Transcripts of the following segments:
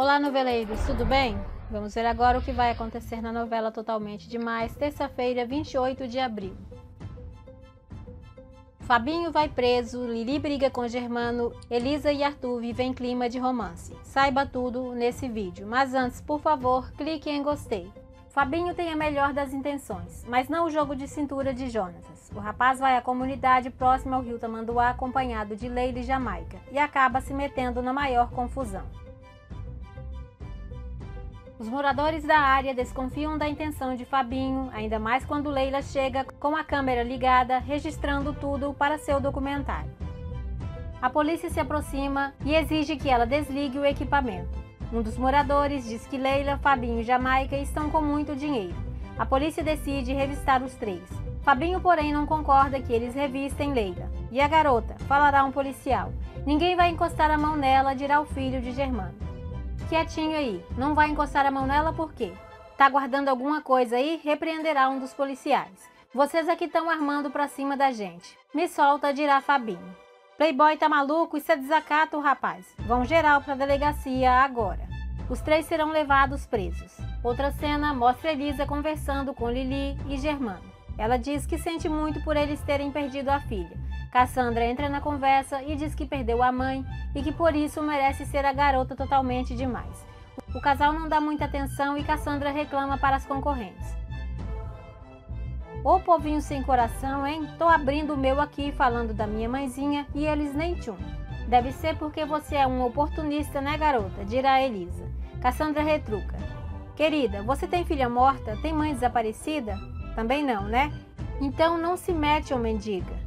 Olá, noveleiros, tudo bem? Vamos ver agora o que vai acontecer na novela Totalmente Demais, terça-feira, 28 de abril. Fabinho vai preso, Lili briga com Germano, Elisa e Arthur vivem clima de romance. Saiba tudo nesse vídeo, mas antes, por favor, clique em gostei. Fabinho tem a melhor das intenções, mas não o jogo de cintura de Jonatas. O rapaz vai à comunidade próxima ao rio Tamanduá acompanhado de Leila e Jamaica e acaba se metendo na maior confusão. Os moradores da área desconfiam da intenção de Fabinho, ainda mais quando Leila chega com a câmera ligada, registrando tudo para seu documentário. A polícia se aproxima e exige que ela desligue o equipamento. Um dos moradores diz que Leila, Fabinho e Jamaica estão com muito dinheiro. A polícia decide revistar os três. Fabinho, porém, não concorda que eles revistem Leila. E a garota? Falará um policial. Ninguém vai encostar a mão nela, dirá o filho de Germano. Quietinho aí, não vai encostar a mão nela por quê? Tá guardando alguma coisa aí? Repreenderá um dos policiais. Vocês aqui estão armando pra cima da gente. Me solta, dirá Fabinho. Playboy tá maluco? Isso é desacato, rapaz. Vão geral pra delegacia agora. Os três serão levados presos. Outra cena mostra Elisa conversando com Lili e Germano. Ela diz que sente muito por eles terem perdido a filha. Cassandra entra na conversa e diz que perdeu a mãe e que por isso merece ser a garota totalmente demais. O casal não dá muita atenção e Cassandra reclama para as concorrentes. Ô povinho sem coração, hein? Tô abrindo o meu aqui falando da minha mãezinha e eles nem tchum. Deve ser porque você é um oportunista, né, garota? Dirá Elisa. Cassandra retruca. Querida, você tem filha morta? Tem mãe desaparecida? Também não, né? Então não se mete, ô mendiga.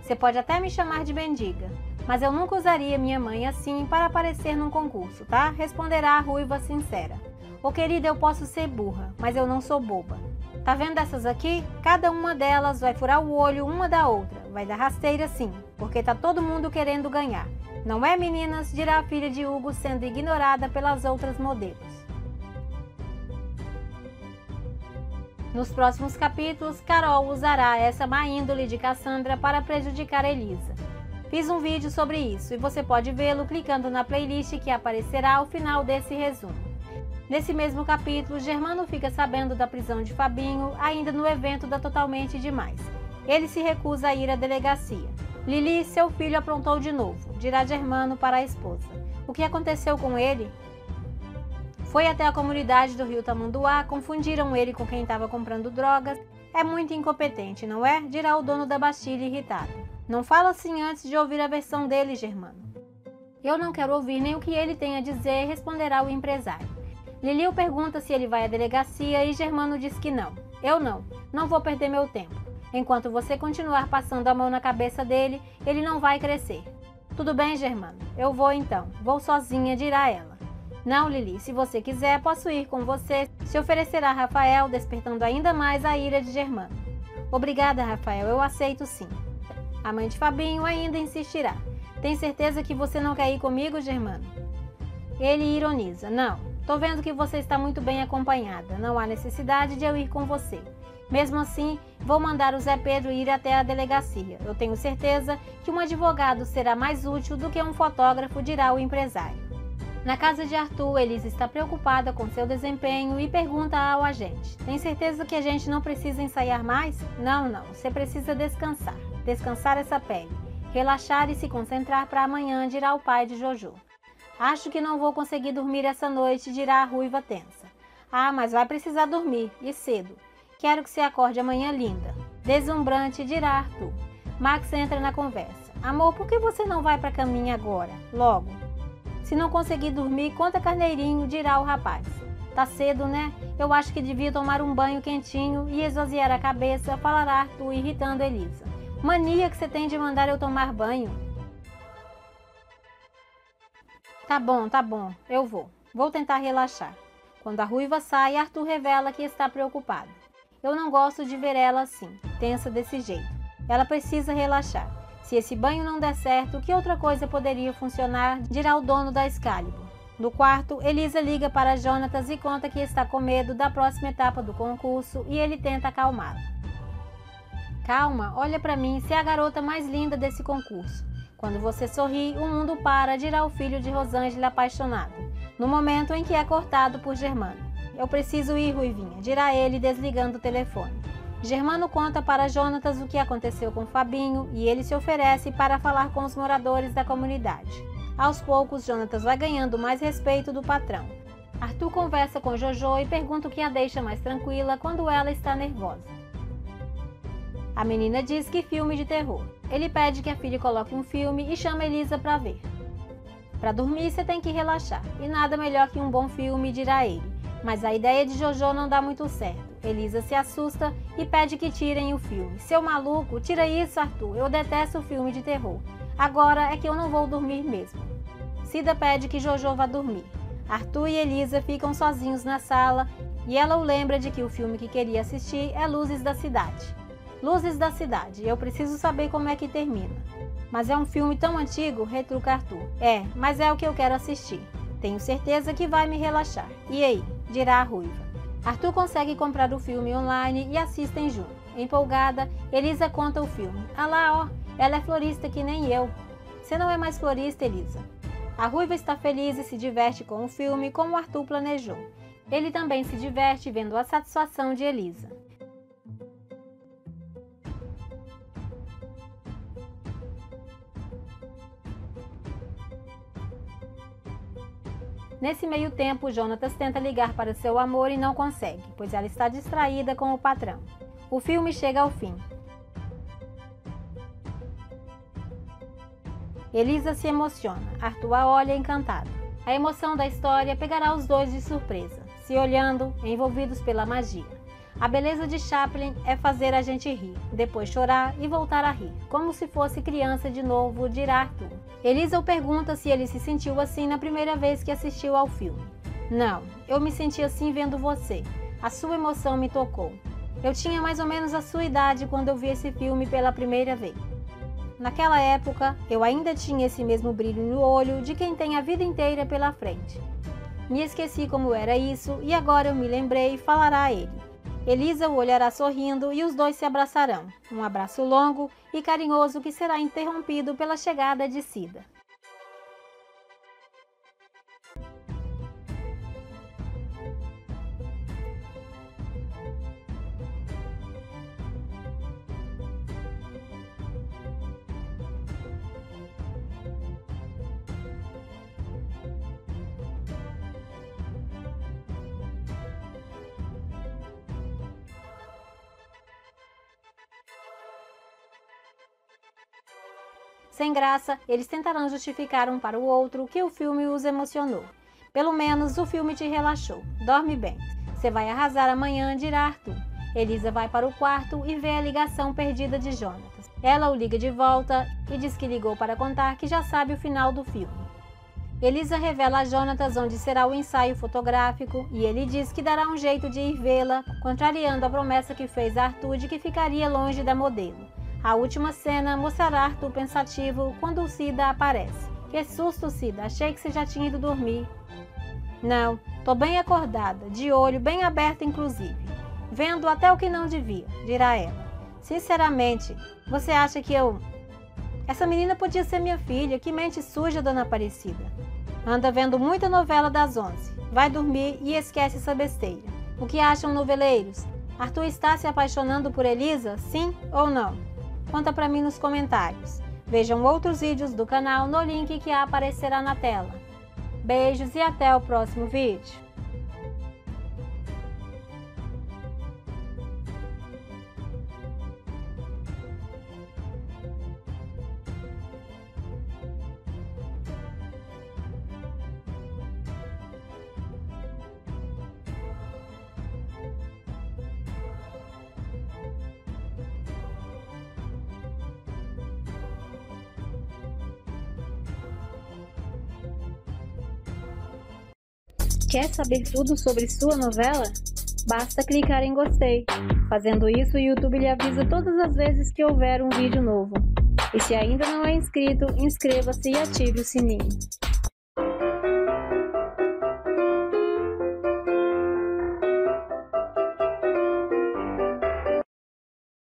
Você pode até me chamar de mendiga, mas eu nunca usaria minha mãe assim para aparecer num concurso, tá? Responderá a ruiva sincera. Ô querida, eu posso ser burra, mas eu não sou boba. Tá vendo essas aqui? Cada uma delas vai furar o olho uma da outra. Vai dar rasteira sim, porque tá todo mundo querendo ganhar. Não é, meninas? Dirá a filha de Hugo, sendo ignorada pelas outras modelos. Nos próximos capítulos, Carol usará essa má índole de Cassandra para prejudicar Elisa. Fiz um vídeo sobre isso e você pode vê-lo clicando na playlist que aparecerá ao final desse resumo. Nesse mesmo capítulo, Germano fica sabendo da prisão de Fabinho, ainda no evento da Totalmente Demais. Ele se recusa a ir à delegacia. Lili, seu filho aprontou de novo, dirá Germano para a esposa. O que aconteceu com ele? Foi até a comunidade do rio Tamanduá, confundiram ele com quem estava comprando drogas. É muito incompetente, não é? Dirá o dono da Bastilha irritado. Não fala assim antes de ouvir a versão dele, Germano. Eu não quero ouvir nem o que ele tem a dizer, responderá o empresário. Lili pergunta se ele vai à delegacia e Germano diz que não. Eu não vou perder meu tempo. Enquanto você continuar passando a mão na cabeça dele, ele não vai crescer. Tudo bem, Germano, eu vou então, vou sozinha, dirá ela. Não, Lili, se você quiser, posso ir com você, se oferecerá Rafael, despertando ainda mais a ira de Germano. Obrigada, Rafael, eu aceito sim. A mãe de Fabinho ainda insistirá. Tem certeza que você não quer ir comigo, Germano? Ele ironiza. Não, tô vendo que você está muito bem acompanhada, não há necessidade de eu ir com você. Mesmo assim, vou mandar o Zé Pedro ir até a delegacia. Eu tenho certeza que um advogado será mais útil do que um fotógrafo, dirá o empresário. Na casa de Arthur, Elisa está preocupada com seu desempenho e pergunta ao agente. Tem certeza que a gente não precisa ensaiar mais? Não. Você precisa descansar. Descansar essa pele. Relaxar e se concentrar para amanhã, dirá o pai de Jojo. Acho que não vou conseguir dormir essa noite, dirá a ruiva tensa. Ah, mas vai precisar dormir, e cedo. Quero que você acorde amanhã linda. Deslumbrante, dirá Arthur. Max entra na conversa. Amor, por que você não vai para a caminha agora? Logo. Se não conseguir dormir, conta carneirinho, dirá o rapaz. Tá cedo, né? Eu acho que devia tomar um banho quentinho e esvaziar a cabeça, falará Arthur, irritando Elisa. Mania que você tem de mandar eu tomar banho. Tá bom, eu vou. Vou tentar relaxar. Quando a ruiva sai, Arthur revela que está preocupado. Eu não gosto de ver ela assim, tensa desse jeito. Ela precisa relaxar. Se esse banho não der certo, que outra coisa poderia funcionar? Dirá o dono da Excalibur. No quarto, Elisa liga para Jonatas e conta que está com medo da próxima etapa do concurso e ele tenta acalmá-la. Calma, olha pra mim, você é a garota mais linda desse concurso. Quando você sorri, o mundo para, dirá o filho de Rosângela apaixonado, no momento em que é cortado por Germano. Eu preciso ir, Ruivinha, dirá ele, desligando o telefone. Germano conta para Jonatas o que aconteceu com Fabinho e ele se oferece para falar com os moradores da comunidade. Aos poucos, Jonatas vai ganhando mais respeito do patrão. Arthur conversa com Jojo e pergunta o que a deixa mais tranquila quando ela está nervosa. A menina diz que filme de terror. Ele pede que a filha coloque um filme e chama Elisa para ver. Para dormir, você tem que relaxar, e nada melhor que um bom filme, dirá ele. Mas a ideia de Jojo não dá muito certo. Elisa se assusta e pede que tirem o filme. Seu maluco, tira isso, Arthur, eu detesto filme de terror. Agora é que eu não vou dormir mesmo. Cida pede que Jojo vá dormir. Arthur e Elisa ficam sozinhos na sala e ela o lembra de que o filme que queria assistir é Luzes da Cidade. Luzes da Cidade, eu preciso saber como é que termina. Mas é um filme tão antigo, retruca Arthur. É, mas é o que eu quero assistir. Tenho certeza que vai me relaxar. E aí? Dirá a ruiva. Arthur consegue comprar o filme online e assistem junto. Empolgada, Elisa conta o filme. Ah lá, ó, ela é florista que nem eu. Você não é mais florista, Elisa. A ruiva está feliz e se diverte com o filme como Arthur planejou. Ele também se diverte vendo a satisfação de Elisa. Nesse meio tempo, Jonatas tenta ligar para seu amor e não consegue, pois ela está distraída com o patrão. O filme chega ao fim. Elisa se emociona. Arthur a olha encantado. A emoção da história pegará os dois de surpresa, se olhando, envolvidos pela magia. A beleza de Chaplin é fazer a gente rir, depois chorar e voltar a rir, como se fosse criança de novo, dirá Arthur. Elisa o pergunta se ele se sentiu assim na primeira vez que assistiu ao filme. Não, eu me senti assim vendo você. A sua emoção me tocou. Eu tinha mais ou menos a sua idade quando eu vi esse filme pela primeira vez. Naquela época, eu ainda tinha esse mesmo brilho no olho de quem tem a vida inteira pela frente. Me esqueci como era isso e agora eu me lembrei, falará a ele. Elisa o olhará sorrindo e os dois se abraçarão, um abraço longo e carinhoso que será interrompido pela chegada de Cida. Sem graça, eles tentarão justificar um para o outro que o filme os emocionou. Pelo menos o filme te relaxou. Dorme bem. Você vai arrasar amanhã, dirá Arthur. Elisa vai para o quarto e vê a ligação perdida de Jonatas. Ela o liga de volta e diz que ligou para contar que já sabe o final do filme. Elisa revela a Jonatas onde será o ensaio fotográfico e ele diz que dará um jeito de ir vê-la, contrariando a promessa que fez a Arthur de que ficaria longe da modelo. A última cena mostrará Arthur pensativo quando o Cida aparece. Que susto, Cida, achei que você já tinha ido dormir. Não, tô bem acordada, de olho bem aberto inclusive. Vendo até o que não devia, dirá ela. Sinceramente, você acha que eu... Essa menina podia ser minha filha, que mente suja, dona Aparecida. Anda vendo muita novela das 11. Vai dormir e esquece essa besteira. O que acham, noveleiros? Arthur está se apaixonando por Elisa, sim ou não? Conta pra mim nos comentários. Vejam outros vídeos do canal no link que aparecerá na tela. Beijos e até o próximo vídeo. Quer saber tudo sobre sua novela? Basta clicar em gostei. Fazendo isso, o YouTube lhe avisa todas as vezes que houver um vídeo novo. E se ainda não é inscrito, inscreva-se e ative o sininho.